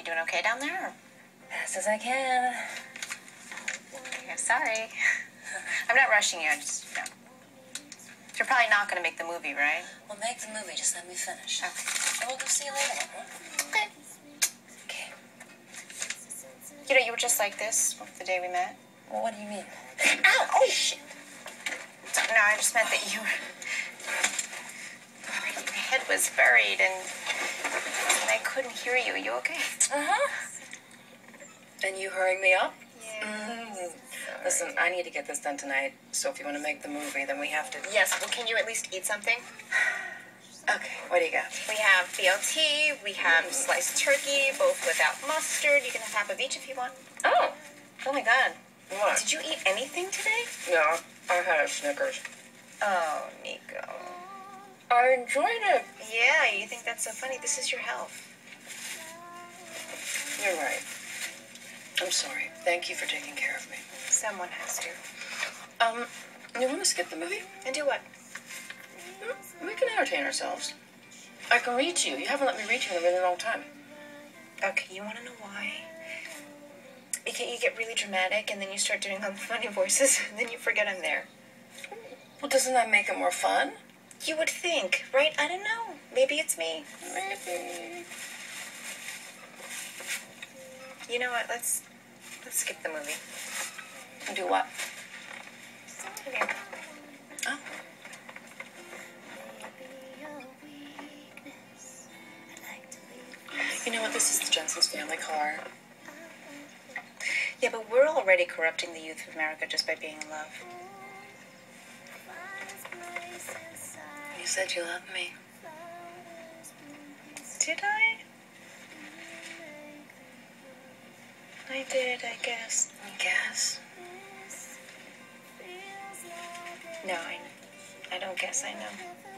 You doing okay down there? Or? Best as I can. I'm sorry. I'm not rushing you. I just, you know. You're probably not going to make the movie, right? We'll make the movie. Just let me finish. Okay. And we'll go see you later. Okay. Okay. You know, you were just like this the day we met. Well, what do you mean? Ow! Oh, shit! No, I just meant that you were... Your head was buried and I couldn't hear you. Are you okay? And you hurrying me up? Yeah. Listen, I need to get this done tonight, so if you want to make the movie, then we have to... Yes, well, can you at least eat something? Okay, what do you got? We have BLT, we have sliced turkey, both without mustard. You can have half of each if you want. Oh! Oh, my God. What? Did you eat anything today? No, I had a Snickers. Oh, Nico. I enjoyed it. Yeah, you think that's so funny. This is your health. You're right. I'm sorry. Thank you for taking care of me. Someone has to. You want to skip the movie? And do what? We can entertain ourselves. I can read you. You haven't let me read you in a really long time. Okay, you want to know why? You get really dramatic, and then you start doing all the funny voices, and then you forget I'm there. Well, doesn't that make it more fun? You would think, right? I don't know. Maybe it's me. Maybe. You know what? Let's skip the movie. And do what? Okay. Oh. You know what? This is the Jensen's family car. Yeah, but we're already corrupting the youth of America just by being in love. You said you loved me. Did I? I did, I guess. I guess? No, I don't guess, I know.